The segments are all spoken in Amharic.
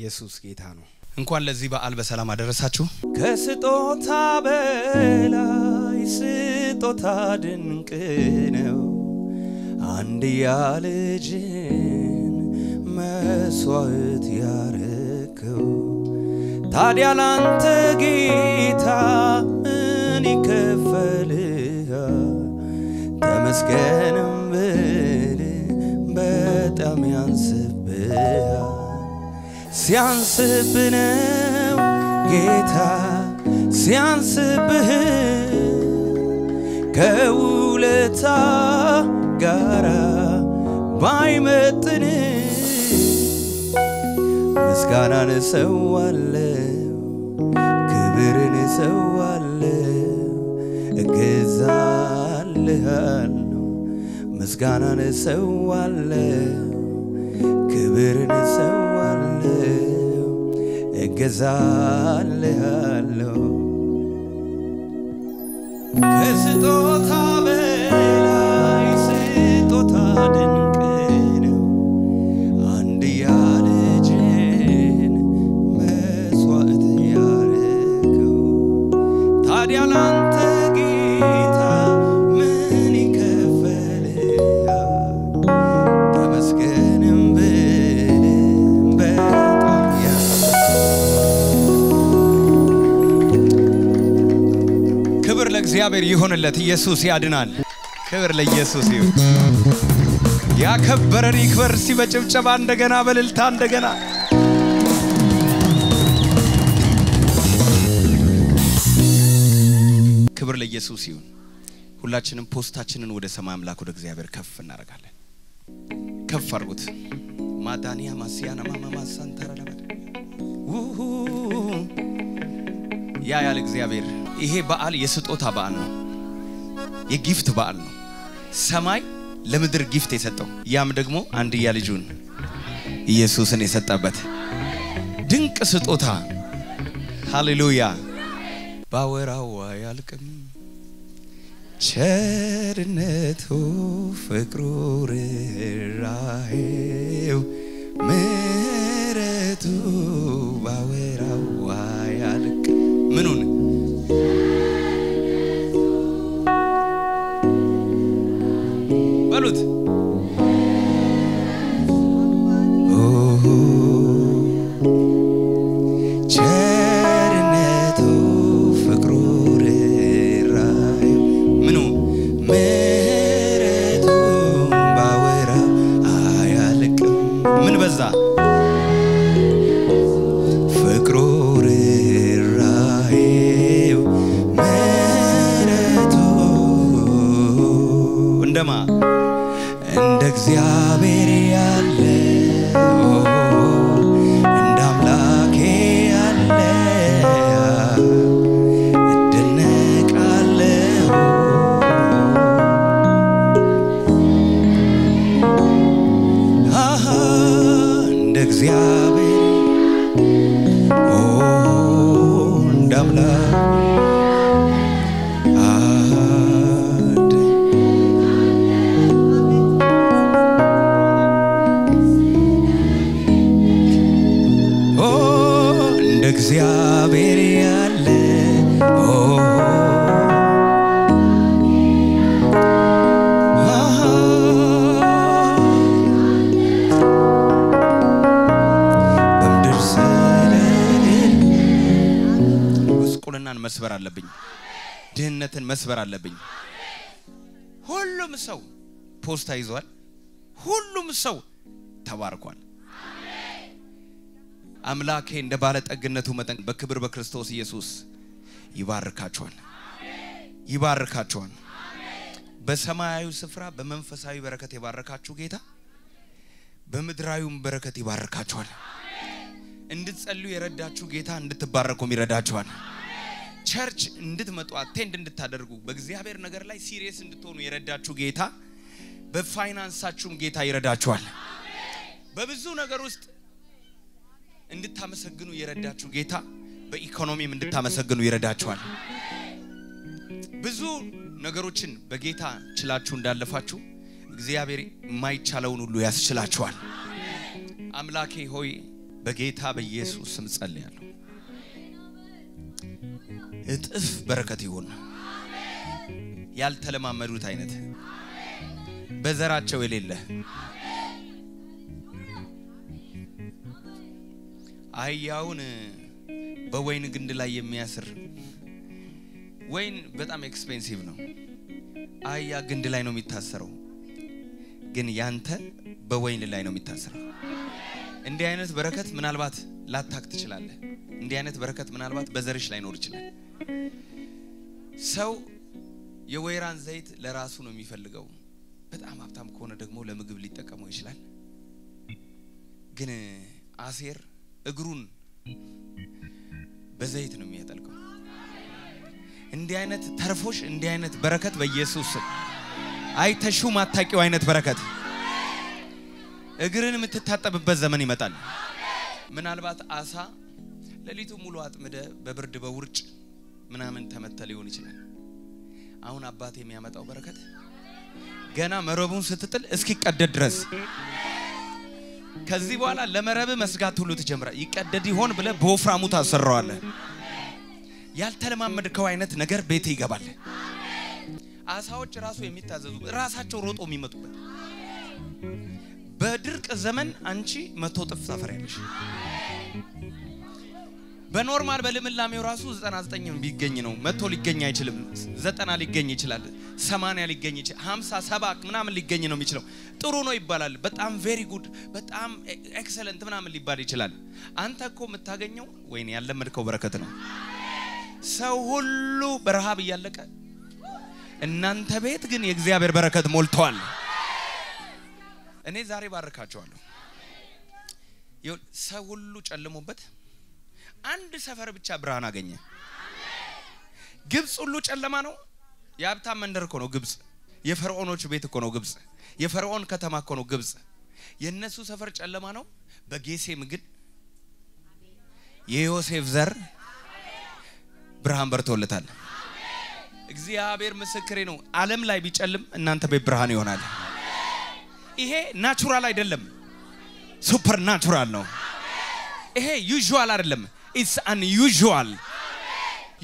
ኢየሱስ ጌታ ነው እንኳን ለዚህ በዓል በሰላም አደረሳችሁ ከስጦታ በላይ ስጦታ ድንቅ ነው አንድ ያልጅን መስዋዕት ያረከው ታዲያ ላንተ ጌታ እኔ ከፈልህ ተመስገንም በል በጣም ያንስብህ ሲያንስብህ ጌታ ሲያንስብህ ከውለታ ጋራ ባይመጥን ምስጋናን እሰዋለሁ ክብርን እሰዋለሁ እገዛልሃለሁ ምስጋናን እሰዋለሁ ክብርን እሰዋለሁ እገዛልሃለሁ ከስጦታ በላይ ስጦታ ድንቅ ነው አንድ ያልጅን መስዋዕት ያረከው ታዲያ ላንተ ጌታ ምን ይከፈልሃል ተመስገንም ብል በጣም ክብር ለእግዚአብሔር ይሁንለት ኢየሱስ ያድናል ክብር ለኢየሱስ ይሁን ያከበረን ይክበር ሲበጭብጨባ እንደገና በልልታ እንደገና ክብር ለኢየሱስ ይሁን ሁላችንም ፖስታችንን ወደ ሰማይ አምላክ ወደ እግዚአብሔር ከፍ እናረጋለን ከፍ አርጉት ማዳንያ ማሲያና ማማማ ሳንታራላ ኡሁ ያ ያለ እግዚአብሔር ይሄ በዓል የስጦታ በዓል ነው የጊፍት በዓል ነው ሰማይ ለምድር ጊፍት የሰጠው ያም ደግሞ አንድ ያልጁን ኢየሱስን የሰጠበት ድንቅ ስጦታ ሃሌሉያ ባወራው ያልቅም ቸርነቱ ፍቅሩ ራሄው ምሕረቱ ባወራው ያልቅ ምኑን በሉት ቸርነቱ ፍቅሩ ራይ ምኑ ምሕረቱ ባወራ አያልቅም ምን በዛ እግዚአብሔር ያለ እንደ አምላኬ ያለ እደነቃለሁ እንደ እግዚአብሔር እንደ አምላኬ እግዚአብሔር ያለ በምድር ስለሌለ ጉስቁልናን መስበር አለብኝ ድህነትን መስበር አለብኝ ሁሉም ሰው ፖስታ ይዟል ሁሉም ሰው ተባርኳል አምላኬ እንደ ባለ ጠግነቱ መጠን በክብር በክርስቶስ ኢየሱስ ይባርካቸዋል አሜን ይባርካቸዋል አሜን በሰማያዊ ስፍራ በመንፈሳዊ በረከት ይባርካችሁ ጌታ በመድራዩም በረከት ይባርካቸዋል አሜን እንድትጸልዩ ይረዳችሁ ጌታ እንድትባረኩም ይረዳችኋል አሜን ቸርች እንድትመጡ አቴንድ እንድታደርጉ በእግዚአብሔር ነገር ላይ ሲሪየስ እንድትሆኑ ይረዳችሁ ጌታ በፋይናንሳችሁም ጌታ ይረዳችኋል አሜን በብዙ ነገር ውስጥ እንድታመሰግኑ ይረዳችሁ ጌታ በኢኮኖሚም እንድታመሰግኑ ይረዳችኋል ብዙ ነገሮችን በጌታ ችላችሁ እንዳለፋችሁ እግዚአብሔር የማይቻለውን ሁሉ ያስችላችኋል አምላኬ ሆይ በጌታ በኢየሱስ ስም ጸልያለሁ። እጥፍ በረከት ይሁን። አሜን። ያልተለማመዱት አይነት በዘራቸው የሌለ አያውን በወይን ግንድ ላይ የሚያስር ወይን በጣም ኤክስፔንሲቭ ነው። አያ ግንድ ላይ ነው የሚታሰረው ግን ያንተ በወይን ላይ ነው የሚታሰረው። እንዲህ አይነት በረከት ምናልባት ላታክ ትችላለህ። እንዲህ አይነት በረከት ምናልባት በዘርሽ ላይ ኖር ይችላል። ሰው የወይራን ዘይት ለራሱ ነው የሚፈልገው። በጣም ሀብታም ከሆነ ደግሞ ለምግብ ሊጠቀመው ይችላል። ግን አሴር እግሩን በዘይት ነው የሚያጠልቀው። እንዲህ አይነት ተርፎሽ እንዲህ አይነት በረከት በኢየሱስ ስም አይተሹም አታቂው አይነት በረከት እግርን የምትታጠብበት ዘመን ይመጣል። ምናልባት አሳ ለሊቱ ሙሉ አጥምደ በብርድ በውርጭ ምናምን ተመተል ይሆን ይችላል። አሁን አባቴ የሚያመጣው በረከት ገና መረቡን ስትጥል እስኪ ቀደድ ድረስ ከዚህ በኋላ ለመረብ መስጋት ሁሉ ተጀምራ ይቀደድ ይሆን ብለ በወፍራሙ ታሰራዋለ። ያልተለማመድከው አይነት ነገር ቤት ይገባል። አሳዎች ራሱ የሚታዘዙ ራሳቸው ሮጦ የሚመጡበት በድርቅ ዘመን አንቺ 100 ጥፍ ታፈራለሽ። በኖርማል በልምላሜው ራሱ 99 ቢገኝ ነው 100 ሊገኝ አይችልም። 90 ሊገኝ ይችላል፣ 80 ሊገኝ ይችላል፣ 50 70 ምናምን ሊገኝ ነው የሚችለው። ጥሩ ነው ይባላል፣ በጣም very good በጣም excellent ምናምን ሊባል ይችላል። አንተኮ መታገኘው ወይኔ ያለመድከው በረከት ነው። ሰው ሁሉ በረሃብ ያለቀ እናንተ ቤት ግን የእግዚአብሔር በረከት ሞልቷል። እኔ ዛሬ ባርካቸዋለሁ። ሰው ሁሉ ጨልሞበት አንድ ሰፈር ብቻ ብርሃን አገኘ። ግብጽ ሁሉ ጨለማ ነው። ያብታ መንደር እኮ ነው ግብጽ። የፈርዖኖች ቤት እኮ ነው ግብጽ። የፈርዖን ከተማ እኮ ነው ግብጽ። የነሱ ሰፈር ጨለማ ነው። በጌሴም ግን የዮሴፍ ዘር ብርሃን በርቶለታል። እግዚአብሔር ምስክሬ ነው። ዓለም ላይ ቢጨልም እናንተ ቤት ብርሃን ይሆናል። ይሄ ናቹራል አይደለም፣ ሱፐር ናቹራል ነው። ይሄ ዩዥዋል አይደለም፣ ኢትስ አንዩዥዋል።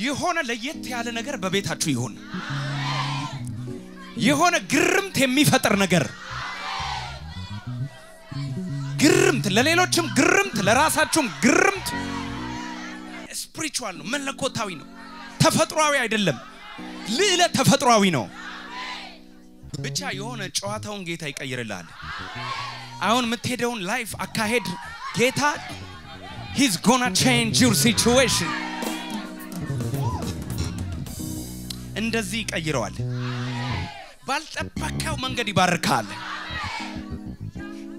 የሆነ ለየት ያለ ነገር በቤታችሁ ይሁን። የሆነ ግርምት የሚፈጥር ነገር፣ ግርምት ለሌሎችም ግርምት ለራሳችሁም ግርምት። ስፒሪቹዋል ነው፣ መለኮታዊ ነው፣ ተፈጥሯዊ አይደለም። ልዕለ ተፈጥሯዊ ነው። ብቻ የሆነ ጨዋታውን ጌታ ይቀይርልሃል። አሁን የምትሄደውን ላይፍ አካሄድ ጌታ he's gonna change your situation እንደዚህ ይቀይራል። ባልጠበቀው መንገድ ይባርካል።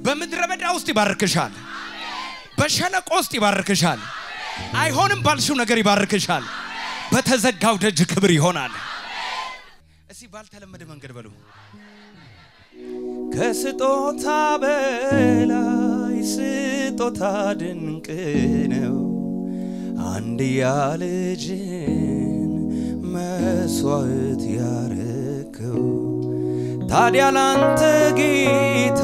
በመድረበዳ ውስጥ ይባርክሻል። በሸለቆ ውስጥ ይባርክሻል። አይሆንም ባልሽው ነገር ይባርክሻል። በተዘጋው ደጅ ክብር ይሆናል። እሺ ባልተለመደ መንገድ በሉ ከስጦታ በላይ ስጦታ ድንቅ ነው። አንድ ያልጅን መስዋዕት ያረከው ታዲያ ላንተ ጌታ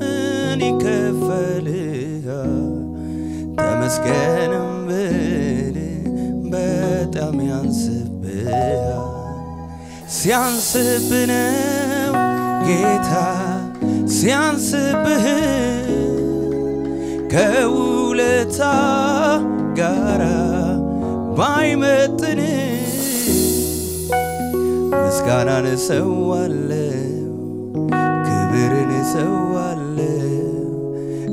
ምን ይከፈልሃል? ተመስገንም ብል በጣም ያንስብሃል። ሲያንስብህ ነው ጌታ ሲያንስብህ ከውለታ ጋራ ባይመጥን ምስጋናን እሰዋለሁ፣ ክብርን እሰዋለሁ፣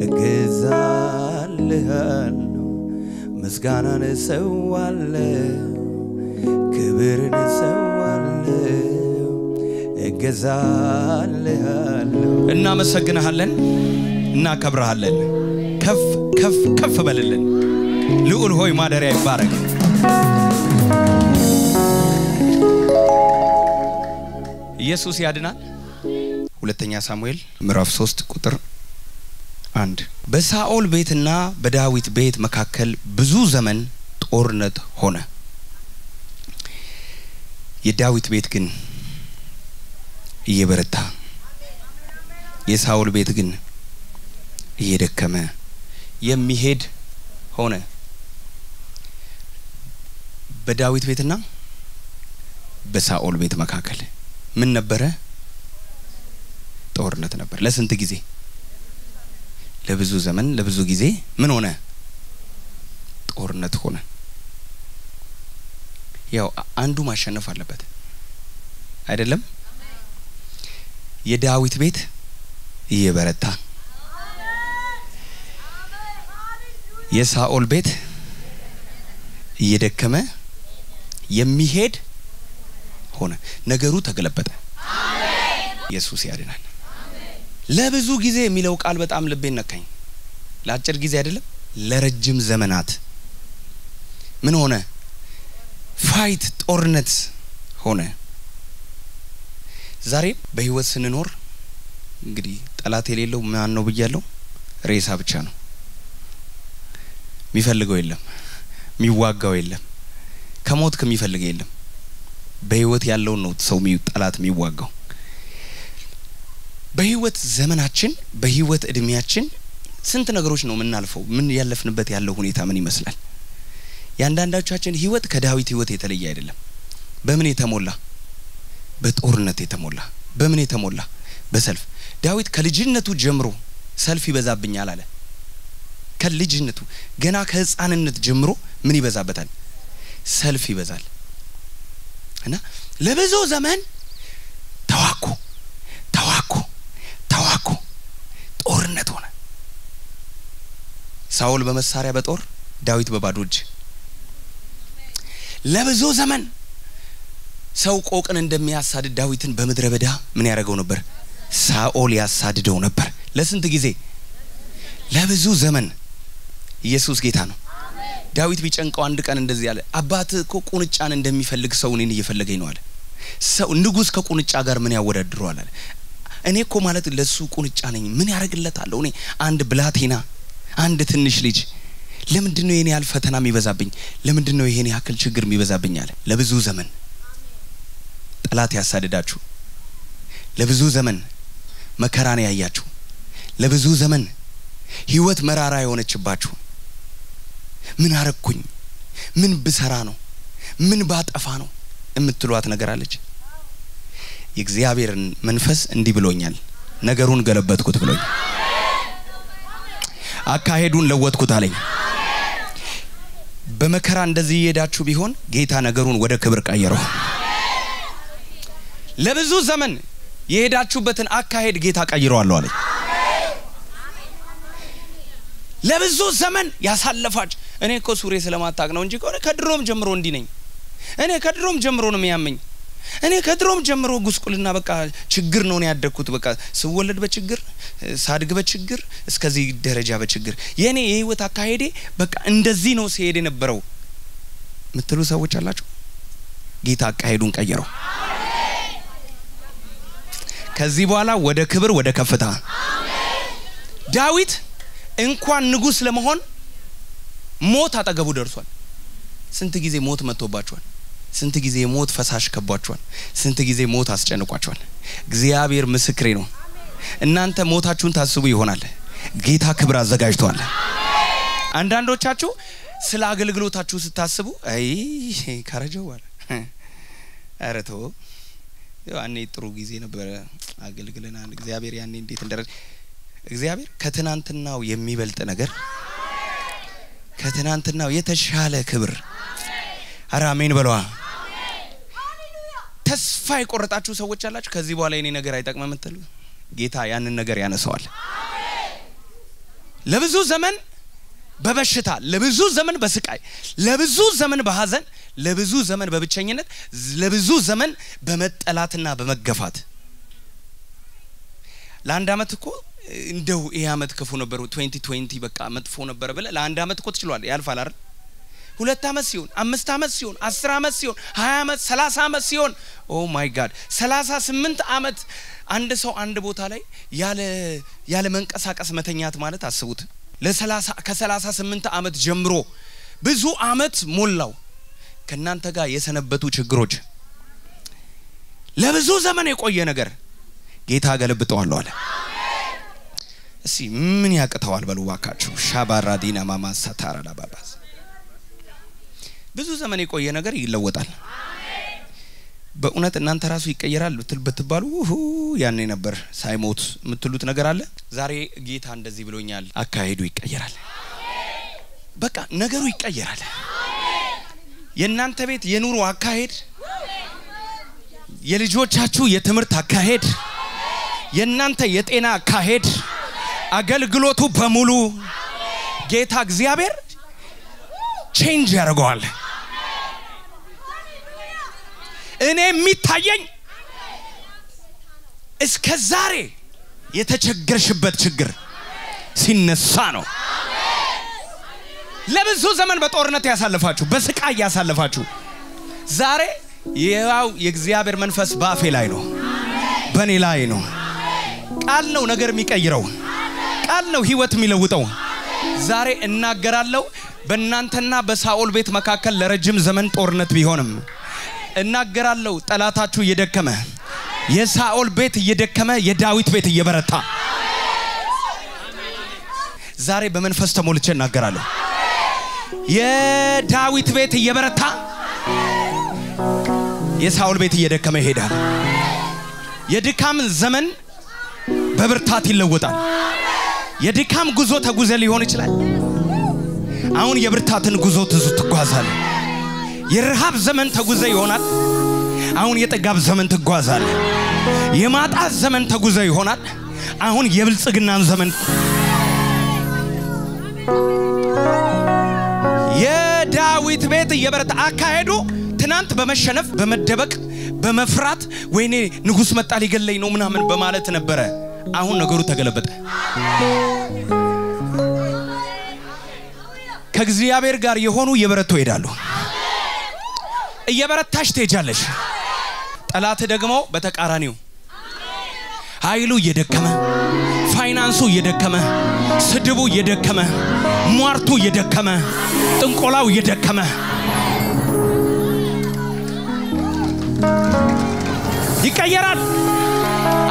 እገዛልሃለሁ። ምስጋናን እሰዋለሁ፣ ክብርን እሰዋለሁ፣ እገዛልሃለሁ። እናመሰግንሃለን፣ እናከብርሃለን። ከፍ ከፍ ከፍ በልልን። ልዑል ሆይ ማደሪያ ይባረክ። ኢየሱስ ያድናል። ሁለተኛ ሳሙኤል ምዕራፍ 3 ቁጥር 1 በሳኦል ቤትና በዳዊት ቤት መካከል ብዙ ዘመን ጦርነት ሆነ። የዳዊት ቤት ግን እየበረታ የሳኦል ቤት ግን እየደከመ ये मिहेद होने बदावित बेत ना बसाओल बेत मकाकल मन नब्बर है तोरना तनबर लेसन तो किसी लबजू ज़मन लबजू किसी मन होना तोरना तो होना याँ आंधु माशना फाल बद ऐडलम ये दावित बेत ये बरत था ये साओल बेत ये देखा मैं ये मिहेद होना नगरू था गलत पता ये सुसी आ रही ना लबजू गिजे मिलाओ काल बत आम लब्बे न कहीं लाचर गिजे आ रही लरज्जम ज़मनात में होना फाइट औरनत होना ज़ारे बेहुवत से नोर गिरी तलाते ले लो मैं आनो बिया लो रेसा बचानो मिफ़ल गो इल्लम मिवाग गो इल्लम कमोत कमी फल गये इल्लम बेहुवत यालो नोट सो मिउत तलात मिवाग गो बेहुवत ज़मन आचन बेहुवत इडमी आचन संतना गरोश नो मन नालफो मन यालफ नब्बत यालो हुनी था मनी मसला यांडांडा चाचन हिवत खड़ावी थिवत ही तले जाये इल्लम बमनी था मोला बत औरनत ही था मोला बमनी था मोला बसल्फ दावित खलीजिन्ना तू जमरो सल्फी बजाब बिन्याला ले खलीजिन्ना तू गना खस आनन्नत जमरो मनी बजाब बतान सल्फी बजाल है ना लबजो ज़मन तवाकु तवाकु तवाकु औरनत होना साउल बमस सारे बत और दावित बबादुज लबजो ज़मन साउ कोकन इंदमिया सादे दावितन बमद्र बदा मने यारगो ነበር ሳኦል ያሳድደው ነበር ለስንት ጊዜ ለብዙ ዘመን ኢየሱስ ጌታ ነው ዳዊት ቢጨንቀው አንድ ቀን እንደዚህ ያለ አባት ቁንጫን እንደሚፈልግ ሰው እኔን እየፈለገኝ ነው አለ ሰው ንጉስ ከቁንጫ ጋር ምን ያወዳድሯል አለ እኔ እኮ ማለት ለሱ ቁንጫ ነኝ ምን ያረግለታል እኔ አንድ ብላቴና አንድ ትንሽ ልጅ ለምንድነው የኔ ያል ፈተና የሚበዛብኝ ለምንድነው የኔ ያክል ችግር የሚበዛብኝ አለ ለብዙ ዘመን ጠላት ያሳደዳችሁ ለብዙ ዘመን መከራን ያያችሁ ለብዙ ዘመን ህይወት መራራ የሆነችባችሁ ምን አረኩኝ ምን ብሰራ ነው ምን ባጠፋ ነው እምትሏት ነገር አለች የእግዚአብሔርን መንፈስ እንዲ ብሎኛል ነገሩን ገለበጥኩት ብሎኝ አካሄዱን ለወጥኩት አለኝ በመከራ እንደዚህ ይሄዳችሁ ቢሆን ጌታ ነገሩን ወደ ክብር ቀየረው ለብዙ ዘመን የሄዳችሁበትን አካሄድ ጌታ ቀይሯል አለ ለብዙ ዘመን ያሳለፋች እኔ እኮ ሱሬ ስለማታቅ ነው እንጂ ቆነ ከድሮም ጀምሮ እንዲ ነኝ እኔ ከድሮም ጀምሮ ነው የሚያመኝ እኔ ከድሮም ጀምሮ ጉስቁልና በቃ ችግር ነው ነው ያደኩት በቃ ስወለድ በችግር ሳድግ በችግር እስከዚህ ደረጃ በችግር የኔ የህይወት አካሄዴ በቃ እንደዚህ ነው ሲሄድ የነበረው ምትሉ ሰዎች አላችሁ ጌታ አካሄዱን ቀይሯል ከዚህ በኋላ ወደ ክብር ወደ ከፍታ ዳዊት እንኳን ንጉስ ለመሆን ሞት አጠገቡ ደርሷል ስንት ጊዜ ሞት መጥቶባቸዋል ስንት ጊዜ ሞት ፈሳሽ ከቧቸዋል ስንት ጊዜ ሞት አስጨንቋቸዋል እግዚአብሔር ምስክሬ ነው እናንተ ሞታችሁን ታስቡ ይሆናል ጌታ ክብር አዘጋጅቷል አንዳንዶቻችሁ ስለ አገልግሎታችሁ ስታስቡ አይ ካረጀዋል አረቶ ያኔ ጥሩ ጊዜ ነበር አገልግለናል እግዚአብሔር ያኔ እንዴት እንደረክ እግዚአብሔር ከተናንትናው የሚበልጥ ነገር ከተናንትናው የተሻለ ክብር አራሜን በለዋ ተስፋ ይቆርጣችሁ ሰዎች አላችሁ ከዚህ በኋላ የኔ ነገር አይጠቅመም እንትሉ ጌታ ያንን ነገር ያነሳዋል ለብዙ ዘመን በበሽታ ለብዙ ዘመን በስቃይ ለብዙ ዘመን በሐዘን ለብዙ ዘመን በብቸኝነት ለብዙ ዘመን በመጠላትና በመገፋት ለአንድ አመት እኮ እንደው ያመት ከፉ ነበር 2020 በቃ መጥፎ ነበር ብለ ለአንድ አመት እኮ ትችሏል ያልፋል አይደል ሁለት አመት ሲሆን አምስት አመት ሲሆን 10 አመት ሲሆን 20 አመት 30 አመት ሲሆን ኦ ማይ ጋድ 38 አመት አንድ ሰው አንድ ቦታ ላይ ያለ መንቀሳቀስ መተኛት ማለት አስቡት ለ30 ከ38 አመት ጀምሮ ብዙ አመት ሞላው ከናንተ ጋር የሰነበቱ ችግሮች ለብዙ ዘመን የቆየ ነገር ጌታ ገለብጠዋል አለ See, many a catawal baluakachu, Shabaradina Mama Satara Babas. Buzuzamaniko Yanagari Lawatal. But Unatantaras Vikayara, little bit balu, Yaninaber, Simot, Mutulutanagarale, Zari Gitan de Zibrunial, Akaidwik Ayaral. Baka Nagarik Ayaral. Yenantavit, Yenuru Akaid Yelijo Chachu, Yetemer Takahed Yenanta Yetena Kahed. አገልግሎቱ በሙሉ ጌታ እግዚአብሔር ቼንጅ ያደርገዋል እኔ የሚታየኝ እስከ ዛሬ የተቸገርሽበት ችግር ሲነሳ ነው ለብዙ ዘመን በጦርነት ያሳለፋችሁ በስቃይ ያሳለፋችሁ ዛሬ ያው የእግዚአብሔር መንፈስ ባፌ ላይ ነው በኔ ላይ ነው ቃል ነው ነገር የሚቀይረው ቃል ነው ህይወት የሚለውጠው ዛሬ እናገራለሁ በእናንተና በሳኦል ቤት መካከል ለረጅም ዘመን ጦርነት ቢሆንም እናገራለሁ ጠላታችሁ እየደከመ የሳኦል ቤት እየደከመ የዳዊት ቤት እየበረታ ዛሬ በመንፈስ ተሞልቼ እናገራለሁ የዳዊት ቤት እየበረታ የሳኦል ቤት እየደከመ ይሄዳል የድካም ዘመን በብርታት ይለውጣል የድካም ጉዞ ተጉዘ ሊሆን ይችላል አሁን የብርታትን ጉዞ ተጓዛል የርሃብ ዘመን ተጉዘ ይሆናል አሁን የጠጋብ ዘመን ተጓዛል የማጣት ዘመን ተጉዘ ይሆናል አሁን የብልጽግናን ዘመን የዳዊት ቤት የበረታ አካሄዱ ትናንት በመሸነፍ በመደበቅ በመፍራት ወይኔ ንጉስ መጣ ሊገለይ ነው ምናምን በማለት ነበር አሁን ነገሩ ተገለበጠ ከእግዚአብሔር ጋር የሆኑ የበረቱ ይዳሉ እየበረታሽ ተጃለሽ ጠላት ደግሞ በተቃራኒው ኃይሉ እየደከመ ፋይናንሱ እየደከመ ስድቡ እየደከመ ሟርቱ እየደከመ ጥንቆላው እየደከመ ይቀየራል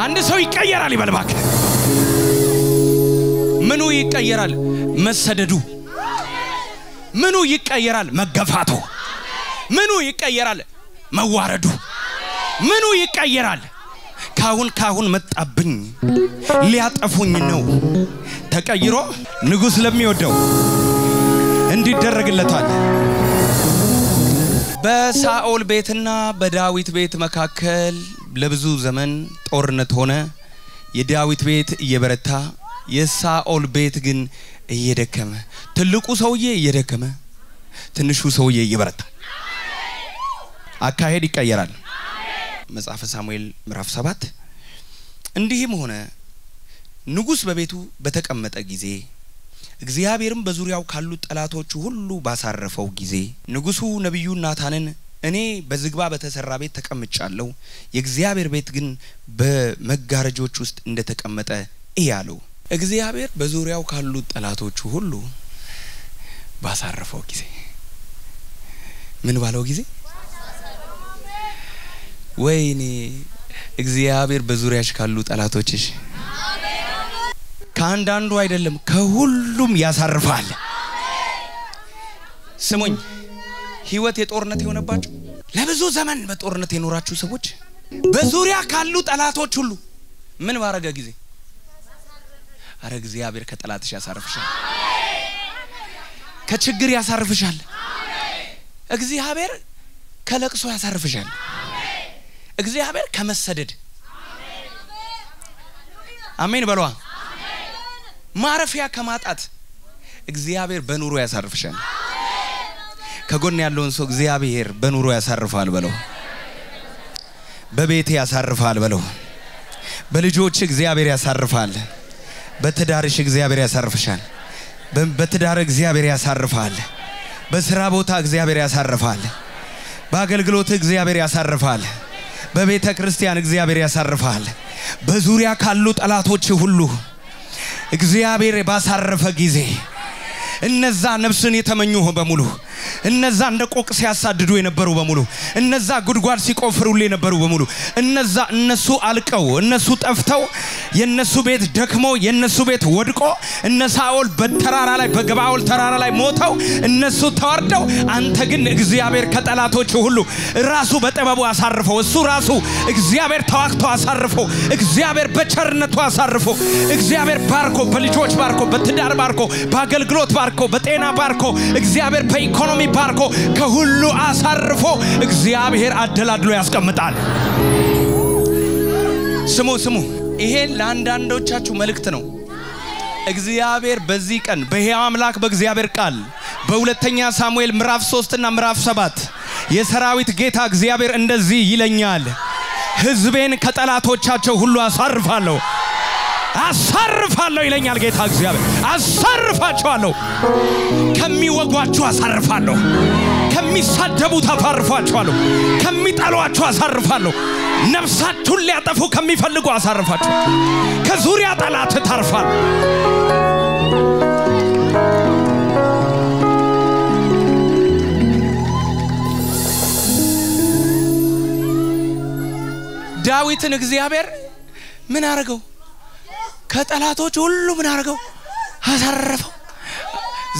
አንድ ሰው ይቀየራል ይበልባክ ምኑ ይቀየራል መሰደዱ ምኑ ይቀየራል መገፋቱ ምኑ ይቀየራል መዋረዱ ምኑ ይቀየራል ካሁን መጣብኝ ሊያጠፉኝ ነው ተቀይሮ ንጉስ ለሚወደው እንዲደረግለታል በሳኦል ቤትና በዳዊት ቤት መካከል ለብዙ ዘመን ጦርነት ሆነ የዳዊት ቤት እየበረታ የሳኦል ቤት ግን እየደከመ ትልቁ ሰውዬ እየደከመ ትንሹ ሰውዬ እየበረታ አካሄድ ይቀየራል መጽሐፈ ሳሙኤል ምዕራፍ 7 እንዲህም ሆነ ንጉስ በቤቱ በተቀመጠ ጊዜ እግዚአብሔርም በዙሪያው ካሉ ጠላቶቹ ሁሉ ባሳረፈው ጊዜ ንጉሱ ነብዩ ናታንን እኔ በዝግባ በተሰራ ቤት ተቀምጫለሁ የእግዚአብሔር ቤት ግን በመጋረጆች ውስጥ እንደተቀመጠ እያለው እግዚአብሔር በዙሪያው ካሉ ጠላቶቹ ሁሉ ባሳረፈው ጊዜ ምን ባለው ጊዜ ወይኔ እግዚአብሔር በዙሪያሽ ካሉ ጠላቶችሽ ካንድ አንዱ አይደለም ከሁሉም ያሳርፋል ስሙኝ ህይወት የጦርነት የሆነባችሁ ለብዙ ዘመን በጦርነት የኖራችሁ ሰዎች በዙሪያ ካሉ ጠላቶች ሁሉ ምን ባረጋ ጊዜ አረ እግዚአብሔር ከጠላትሽ ያሳርፍሻል ከችግር ያሳርፍሻል እግዚአብሔር ከለቅሶ ያሳርፍሻል እግዚአብሔር ከመሰደድ አሜን በሏ ማረፊያ ከማጣት እግዚአብሔር በኑሮ ያሳርፍሻል ከጎን ያለውን ሰው እግዚአብሔር በኑሮ ያሳርፋል በለው በቤት ያሳርፋል በለው በልጆች እግዚአብሔር ያሳርፋል በትዳርሽ እግዚአብሔር ያሳርፍሻል በትዳር እግዚአብሔር ያሳርፋል በስራ ቦታ እግዚአብሔር ያሳርፋል በአገልግሎት እግዚአብሔር ያሳርፋል በቤተ ክርስቲያን እግዚአብሔር ያሳርፋል በዙሪያ ካሉ ጠላቶች ሁሉ እግዚአብሔር ባሳረፈ ጊዜ እነዛ ነፍስን የተመኙ በሙሉ እነዛ እንደ ቆቅ ሲያሳድዱ የነበሩ በሙሉ እነዛ ጉድጓድ ሲቆፍሩል የነበሩ በሙሉ እነዛ እነሱ አልቀው እነሱ ጠፍተው የነሱ ቤት ደክሞ የነሱ ቤት ወድቆ እነሳኦል በተራራ ላይ በገባኦል ተራራ ላይ ሞተው እነሱ ተወርደው አንተ ግን እግዚአብሔር ከጠላቶቹ ሁሉ ራሱ በጠበቡ አሳርፈው እሱ ራሱ እግዚአብሔር ተዋክቶ አሳርፈው እግዚአብሔር በቸርነቱ አሳርፈው እግዚአብሔር ባርኮ በልጆች ባርኮ በትዳር ባርኮ በአገልግሎት ባርኮ በጤና ባርኮ እግዚአብሔር በኢኮኖሚ ባርኮ ከሁሉ አሳርፈው እግዚአብሔር አደላድሎ ያስቀምጣል ስሙ ስሙ ይሄ ላንዳንዶቻችሁ መልእክት ነው እግዚአብሔር በዚህ ቀን በሕያው አምላክ በእግዚአብሔር ቃል በሁለተኛ ሳሙኤል ምዕራፍ 3 እና ምዕራፍ 7 የሰራዊት ጌታ እግዚአብሔር እንደዚህ ይለኛል ሕዝቤን ከጠላቶቻቸው ሁሉ አሳርፋለሁ ይለኛል ጌታ እግዚአብሔር አሳርፋቸዋለሁ ከሚወጓቸው አሳርፋለሁ ከሚሳደቡት አሳርፋቸዋለሁ ከሚጣሏቸው አሳርፋለሁ ነፍሳቱን ሊያጠፉ ከሚፈልጉ አሳርፋቸው ከዙሪያ ጠላት ታርፋል ዳዊትን እግዚአብሔር ምን አረጋው ከጠላቶች ሁሉ ምን አረጋው አሳረፈው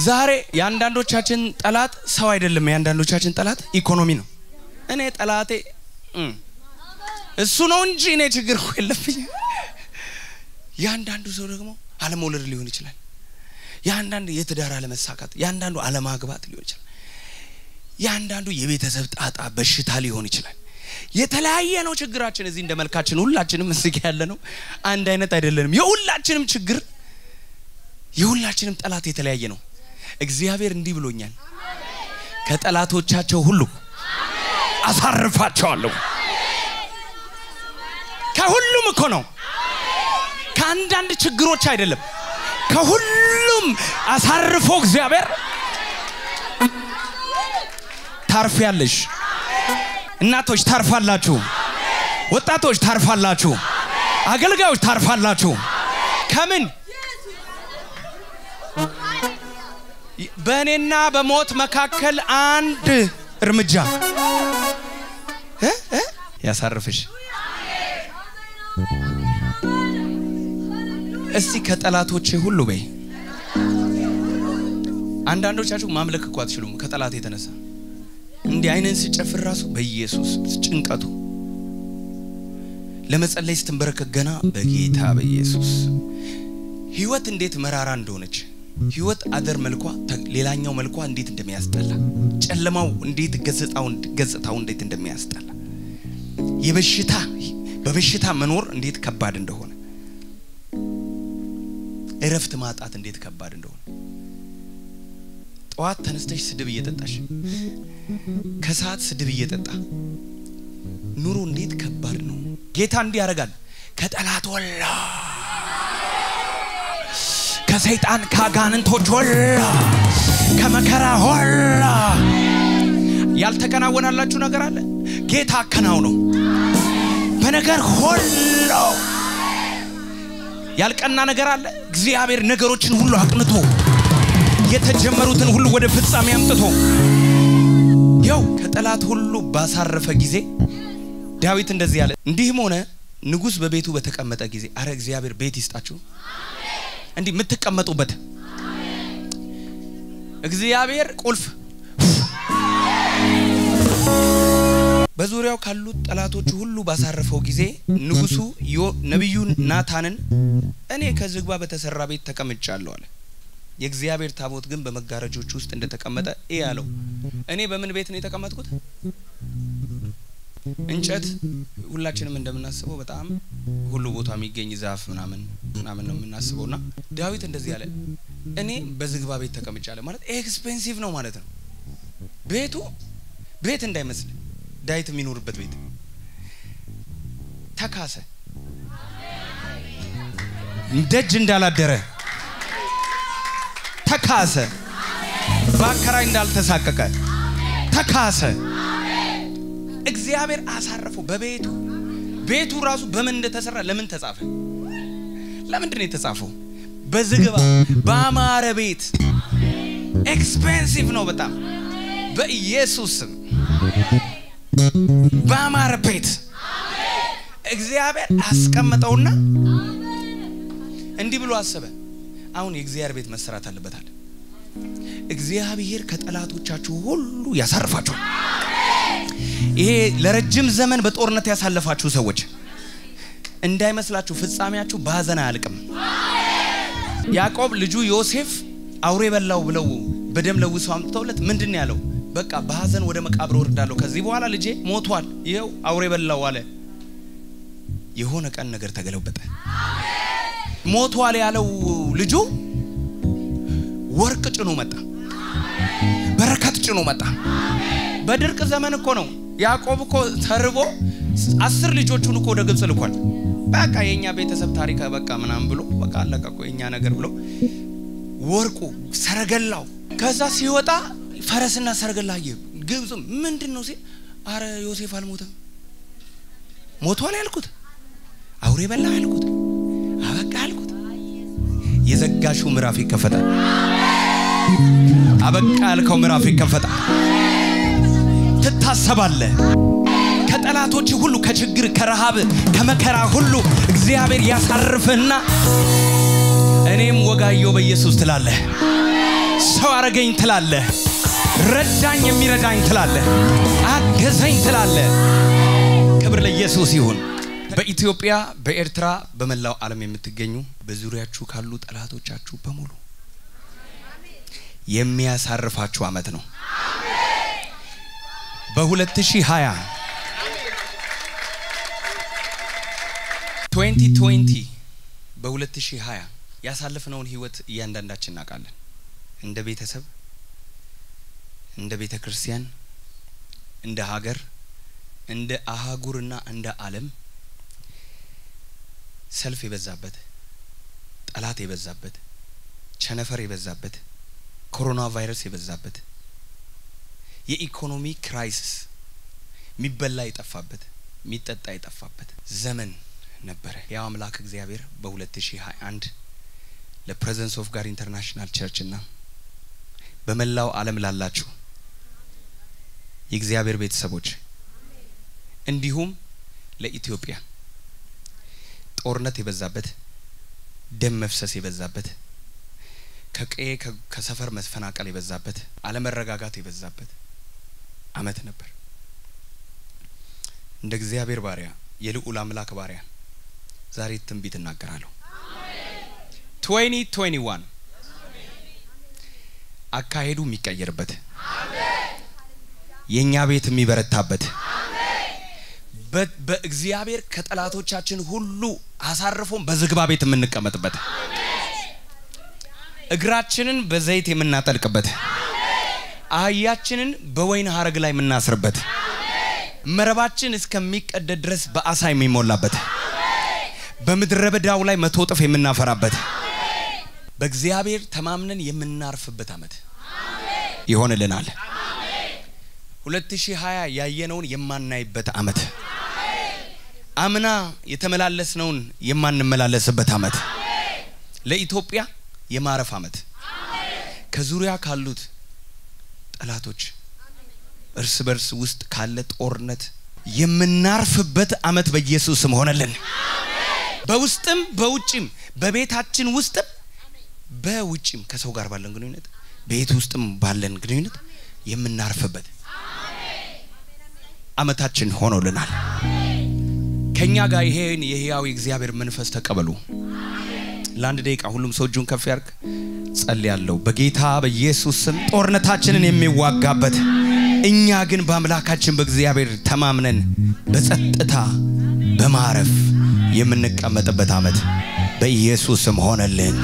ዛሬ ያንዳንዶቻችን ጠላት ሰው አይደለም ያንዳንዶቻችን ጠላት ኢኮኖሚ ነው እኔ ጠላቴ እሱ ነው እንጂ እኔ ችግር የለብኝ ያንዳንዱ ሰው ደግሞ አለመውለድ ሊሆን ይችላል ያንዳንዱ የትዳር አለመሳካት ያንዳንዱ አለማግባት ሊሆን ይችላል ያንዳንዱ የቤተሰብ ጣጣ በሽታ ሊሆን ይችላል የተለያየ ነው ችግራችን እዚህ እንደመልካችን ሁላችንም እንስኪ ያለ ነው አንድ አይነት አይደለንም የሁላችንም ችግር የሁላችንም ጠላት የተለያየ ነው እግዚአብሔር እንዲህ ብሎኛል ከጠላቶቻቸው ሁሉ አሳርፋቸዋለሁ ከሁሉም እኮ ነው ከአንድ አንድ ችግሮች አይደለም ከሁሉም አሳርፎ እግዚአብሔር ታርፊያለሽ እናቶች ታርፋላችሁ ወጣቶች ታርፋላችሁ አገልጋዮች ታርፋላችሁ ከምን በእኔና በሞት መካከል አንድ እርምጃ ያሳርፍሽ እስቲ ከጠላቶቼ ሁሉ በይ አንዳንዶቻችሁ ማምለክ እኮ አትችሉም ከጠላት የተነሳ እንዴ አይነን ሲጨፍር ራሱ በኢየሱስ ጭንቀቱ ለመጸለይ ስትንበረከክ ገና በጌታ በኢየሱስ ህይወት እንዴት መራራ እንደሆነች ህይወት አደር መልኳ ሌላኛው መልኳ እንዴት እንደሚያስጠላ ጨለማው እንዴት ገጽታው እንዴት እንደሚያስጠላ የበሽታ በበሽታ መኖር እንዴት ከባድ እንደሆነ እረፍት ማጣት እንዴት ከባድ እንደሆነ ጧት ተነስተሽ ስድብ እየጠጣሽ ከሰዓት ስድብ እየጠጣ ኑሮ እንዴት ከባድ ነው ጌታ እንዲህ ያረጋል ከጠላት ወላ ከሰይጣን ካጋንንቶች ወላ ከመከራ ወላ ያልተከናወናላችሁ ነገር አለ ጌታ አከናው ነው በነገር ሁሉ ያልቀና ነገር አለ እግዚአብሔር ነገሮችን ሁሉ አቅንቶ የተጀመሩትን ሁሉ ወደ ፍጻሜ አምጥቶ ያው ከጠላት ሁሉ ባሳረፈ ጊዜ ዳዊት እንደዚህ ያለ እንዲህም ሆነ ንጉስ በቤቱ በተቀመጠ ጊዜ አረ እግዚአብሔር ቤት ይስጣችሁ አሜን እንዴ ምትቀመጡበት አሜን እግዚአብሔር ቁልፍ በዙሪያው ካሉ ጠላቶቹ ሁሉ ባሳረፈው ጊዜ ንጉሱ ነብዩን ናታንን እኔ ከዝግባ በተሰራ ቤት ተቀምጫለሁ አለ የእግዚአብሔር ታቦት ግን በመጋረጆች ውስጥ እንደተቀመጠ ያለው እኔ በምን ቤት ነው የተቀመጥኩት እንጨት ሁላችንም እንደምናስበው በጣም ሁሉ ቦታ የሚገኝ ዛፍ ምናምን ነው የምናስበውና ዳዊት እንደዚህ ያለ እኔ በዝግባ ቤት ተቀምጫለሁ ማለት ኤክስፔንሲቭ ነው ማለት ነው ቤቱ ቤት እንዳይመስል ዳዊት የሚኖርበት ቤት ተካሰ ደጅ እንዳላደረ ተካሰ ባከራይ እንዳልተሳቀቀ ተካሰ እግዚአብሔር አሳረፈው በቤቱ ቤቱ ራሱ በምን እንደተሰራ ለምን ተጻፈ ለምን እንደተጻፈው በዝግባ ባማረ ቤት ኤክስፔንሲቭ ነው በጣም በኢየሱስ ባማረበት እግዚአብሔር አስቀምጠውና እንዲህ ብሎ አሰበ አሁን የእግዚአብሔር ቤት መስራት አለበት አለ እግዚአብሔር ከጠላቶቻችሁ ሁሉ ያሳርፋችሁ ይሄ ለረጅም ዘመን በጦርነት ያሳለፋችሁ ሰዎች እንዳይመስላችሁ ፍጻሜያችሁ ባዘና ያልቅም ያዕቆብ ልጁ ዮሴፍ አውሬ በላው ብለው በደም ለውሰው አምጥተውለት ምንድነው ያለው በቃ ባዘን ወደ መቃብር ወርዳለው ከዚህ በኋላ ልጄ ሞቷል ይሄው አውሬ በላው አለ የሆነ ቀን ነገር ተገለበጠ አሜን ሞቷል ያለው ልጁ ወርቅ ጭኖ መጣ አሜን በረከት ጭኖ መጣ አሜን በድርቅ ዘመን እኮ ነው ያዕቆብ እኮ ተርቦ 10 ልጆቹን እኮ ወደ ግብጽ ልኳል በቃ የኛ ቤተሰብ ታሪካ በቃ ምናምን ብሎ በቃ አለቀ እኮ የኛ ነገር ብሎ ወርቁ ሰረገላው ከዛ ሲወጣ ፈረስና ሰረገላ ይብ ግብጽ ምንድነው ሲ አረ ዮሴፍ አልሞተም ሞቷል ያልኩት አውሬ በላ ያልኩት አበቃ ያልኩት የዘጋሹ ምራፍ ይከፈታል አሜን አበቃ ያልከው ምራፍ ይከፈታል አሜን ተታሰባለህ ከጠላቶች ሁሉ ከችግር ከረሃብ ከመከራ ሁሉ እግዚአብሔር ያሳርፈና እኔም ወጋየው በኢየሱስ ትላለህ ሰው አረጋኝ ትላለህ ረዳኝ የሚረዳኝ ትላለህ አገዘኝ ትላለህ ክብር ለኢየሱስ ይሁን በኢትዮጵያ በኤርትራ በመላው ዓለም የምትገኙ በዙሪያችሁ ካሉ ጠላቶቻችሁ በሙሉ የሚያሳርፋችሁ አመት ነው በ2020 2020 በ2020 ያሳለፍነውን ህይወት እያንዳንዳችን አቃለን እንደ ቤተሰብ እንደ ቤተክርስቲያን እንደ ሀገር እንደ አሃጉርና እንደ ዓለም ሰልፍ የበዛበት ጠላት የበዛበት ቸነፈር የበዛበት ኮሮና ቫይረስ የበዛበት የኢኮኖሚ ክራይሲስ ሚበላ የጠፋበት ሚጠጣ የጠፋበት ዘመን ነበር ያው አምላክ እግዚአብሔር በ2021 ለፕሬዘንስ ኦፍ ጋድ ኢንተርናሽናል ቸርች እና በመላው ዓለም ላላችሁ የእግዚአብሔር ቤተሰቦች እንዲሁም ለኢትዮጵያ ጦርነት የበዛበት ደም መፍሰስ የበዛበት ከቀየ ከሰፈር መስፈናቀል የበዛበት አለመረጋጋት የበዛበት አመት ነበር እንደ እግዚአብሔር ባሪያ የልዑል አምላክ ባሪያ ዛሬ ትንቢት እናገራለሁ 2021 አካሄዱ የሚቀየርበት አሜን የኛ ቤት የሚበረታበት አሜን በእግዚአብሔር ከጠላቶቻችን ሁሉ አሳርፎን በዝግባ ቤት የምንቀመጥበት አሜን እግራችንን በዘይት የምናጠልቅበት አሜን አህያችንን በወይን ሐረግ ላይ የምናስርበት አሜን መረባችን እስከሚቀደድ ድረስ በአሳ የሚሞላበት አሜን በመድረበዳው ላይ መቶ ጥፍ የምናፈራበት በእግዚአብሔር ተማምነን የምናርፍበት አመት አሜን ይሆንልናል አሜን 2020 ያየነውን የማናይበት አመት አሜን አምና የተመላለስነውን የማንመላለስበት አመት አሜን ለኢትዮጵያ የማረፍ አመት አሜን ከዙሪያ ካሉት ጠላቶች እርስ በርስ ውስጥ ካለ ጦርነት የምናርፍበት አመት በኢየሱስ ስም ሆነልን አሜን በውስጥም በውጭም በቤታችን ውስጥ በውጭም ከሰው ጋር ባለን ግንኙነት ቤት ውስጥም ባለን ግንኙነት የምናርፍበት አመታችን ሆኖልናል ከኛ ጋር ይሄን የሕያው እግዚአብሔር መንፈስ ተቀበሉ ለአንድ ደቂቃ ሁሉም ሰው ጁን ከፍ ያርክ ጸልያለሁ በጌታ በኢየሱስ ስም ጦርነታችንን የሚዋጋበት እኛ ግን በአምላካችን በእግዚአብሔር ተማምነን በጸጥታ በማረፍ የምንቀመጥበት አመት በኢየሱስ ስም ሆነልን